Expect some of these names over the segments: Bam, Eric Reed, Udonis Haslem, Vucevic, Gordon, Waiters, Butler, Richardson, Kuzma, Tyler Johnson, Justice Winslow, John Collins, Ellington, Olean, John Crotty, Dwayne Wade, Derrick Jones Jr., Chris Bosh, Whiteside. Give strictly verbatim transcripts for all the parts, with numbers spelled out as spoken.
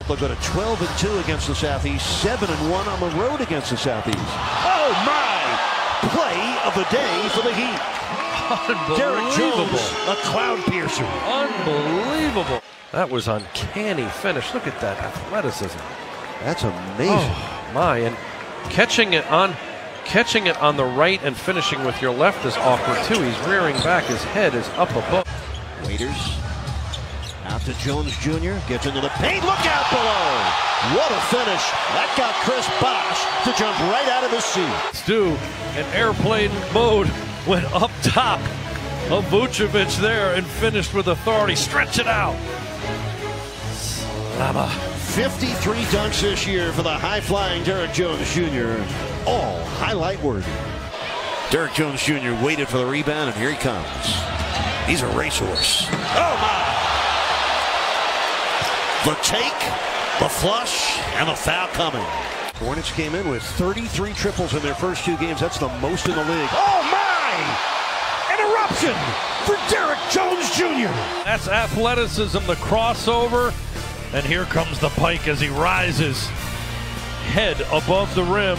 They'll go to twelve and two against the Southeast, seven and one on the road against the Southeast. Oh my! Play of the day for the Heat. Unbelievable. Derrick Jones, a cloud piercer. Unbelievable. That was uncanny finish. Look at that athleticism. That's amazing. Oh my, and catching it on catching it on the right and finishing with your left is awkward too. He's rearing back, his head is up above. Waiters. Out to Jones Junior Gets into the paint. Look out below. What a finish. That got Chris Bosh to jump right out of his seat. Stu in airplane mode went up top of Vucevic there and finished with authority. Stretch it out. Slama. fifty-three dunks this year for the high-flying Derrick Jones Junior All highlight-worthy. Derrick Jones Junior waited for the rebound, and here he comes. He's a racehorse. Oh, my. The take, the flush, and the foul coming. Hornets came in with thirty-three triples in their first two games. That's the most in the league. Oh, my! An eruption for Derrick Jones Junior That's athleticism, the crossover. And here comes the pike as he rises. Head above the rim.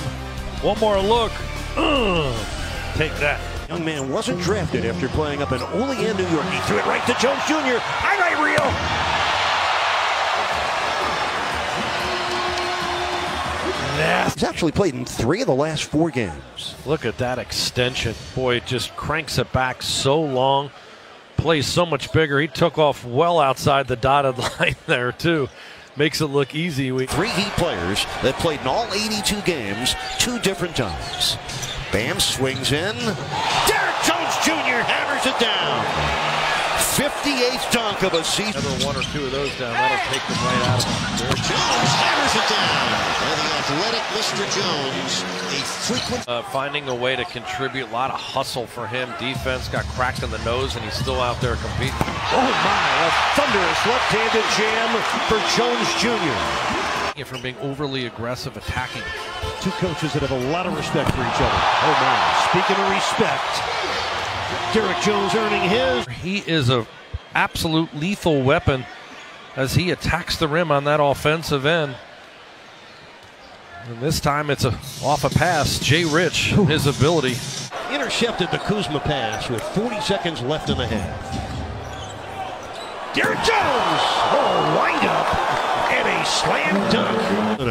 One more look. Ugh. Take that. Young man wasn't drafted after playing up in Olean, New York. He threw it right to Jones Junior Highlight reel. He's actually played in three of the last four games. Look at that extension. Boy, it just cranks it back so long. Plays so much bigger. He took off well outside the dotted line there, too. Makes it look easy. We Three Heat players that played in all eighty-two games two different times. Bam swings in. Derrick Jones Junior hammers it down. fifty-eighth dunk of a season. Another one or two of those down. That'll take them right out of them. Derrick Jones hammers it down. Athletic Mister Jones, a frequent uh, finding a way to contribute. A lot of hustle for him. Defense got cracked in the nose, and he's still out there competing. Oh my! A thunderous left-handed jam for Jones Junior From being overly aggressive, attacking. Two coaches that have a lot of respect for each other. Oh my! Speaking of respect, Derrick Jones earning his. He is an absolute lethal weapon as he attacks the rim on that offensive end. And this time it's a, off a pass. Jay Rich, his ability. Intercepted the Kuzma pass with forty seconds left in the half. Derrick Jones! Oh, wind up and a slam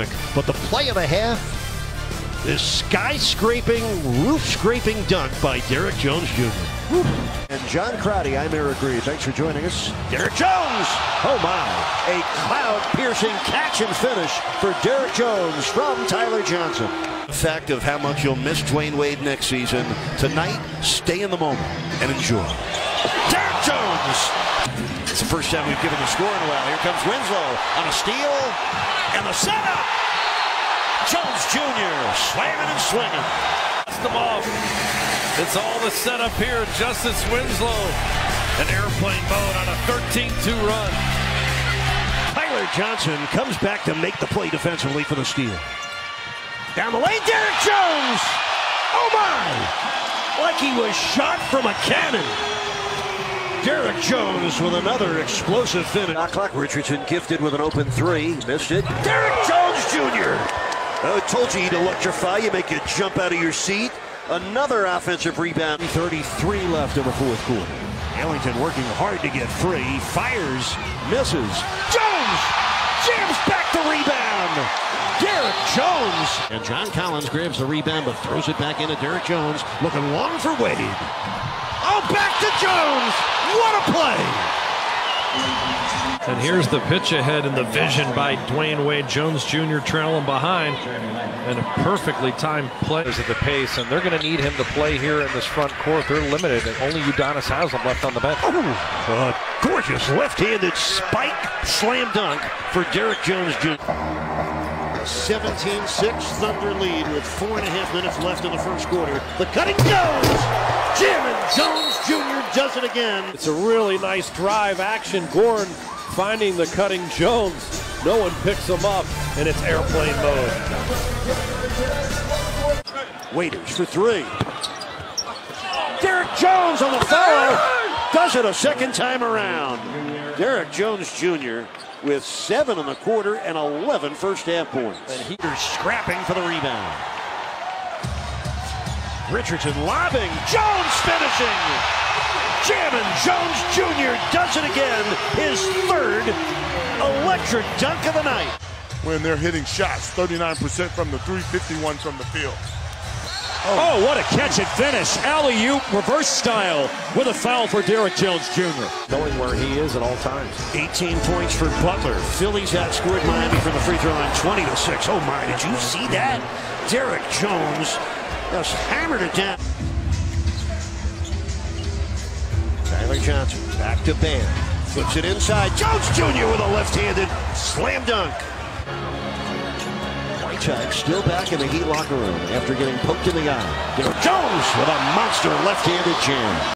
dunk. But the play of the half, this skyscraping, roof-scraping dunk by Derrick Jones Junior And John Crotty, I'm Eric Reed. Thanks for joining us. Derrick Jones! Oh my! A cloud-piercing catch and finish for Derrick Jones from Tyler Johnson. The fact of how much you'll miss Dwayne Wade next season. Tonight, stay in the moment and enjoy. Derrick Jones! It's the first time we've given the score in a while. Here comes Winslow on a steal and the setup! Jones Junior slamming and swinging. That's the ball. It's all the setup here. Justice Winslow, an airplane mode on a thirteen two run. Tyler Johnson comes back to make the play defensively for the steal. Down the lane, Derrick Jones! Oh my! Like he was shot from a cannon. Derrick Jones with another explosive finish. O'clock Richardson gifted with an open three. Missed it. Derrick Jones Junior I told you he'd electrify you, make you jump out of your seat. Another offensive rebound. thirty-three left in the fourth quarter. Ellington working hard to get free. Fires. Misses. Jones jams back the rebound. Derrick Jones. And John Collins grabs the rebound but throws it back into Derrick Jones. Looking long for Wade. Oh, back to Jones. What a play. And here's the pitch ahead and the vision by Dwayne Wade. Jones Junior trailing behind. And a perfectly timed play is at the pace, and they're going to need him to play here in this front court. They're limited, and only Udonis Haslem left on the bench. Oh, a gorgeous left-handed spike slam dunk for Derrick Jones Junior seventeen six Thunder lead with four and a half minutes left in the first quarter. The cutting goes! Jim and Jones Junior does it again. It's a really nice drive action. Gordon finding the cutting Jones. No one picks him up, and it's airplane mode. Waiters for three. Derrick Jones on the foul. Does it a second time around. Derrick Jones Junior with seven in the quarter and eleven first-half points. And Heaters scrapping for the rebound. Richardson lobbing, Jones finishing! Jamming, Jones Junior does it again, his third electric dunk of the night. When they're hitting shots, thirty-nine percent from the three, fifty-one from the field. Oh, what a catch and finish. Alley-oop, reverse style, with a foul for Derrick Jones Junior Knowing where he is at all times. eighteen points for Butler. Phillies outscored Miami from the free throw line twenty to six. Oh, my, did you see that? Derrick Jones just hammered it down. Tyler Johnson back to Bam. Flips it inside. Jones Junior with a left-handed slam dunk. Whiteside still back in the Heat locker room after getting poked in the eye. Derrick Jones with a monster left-handed jam.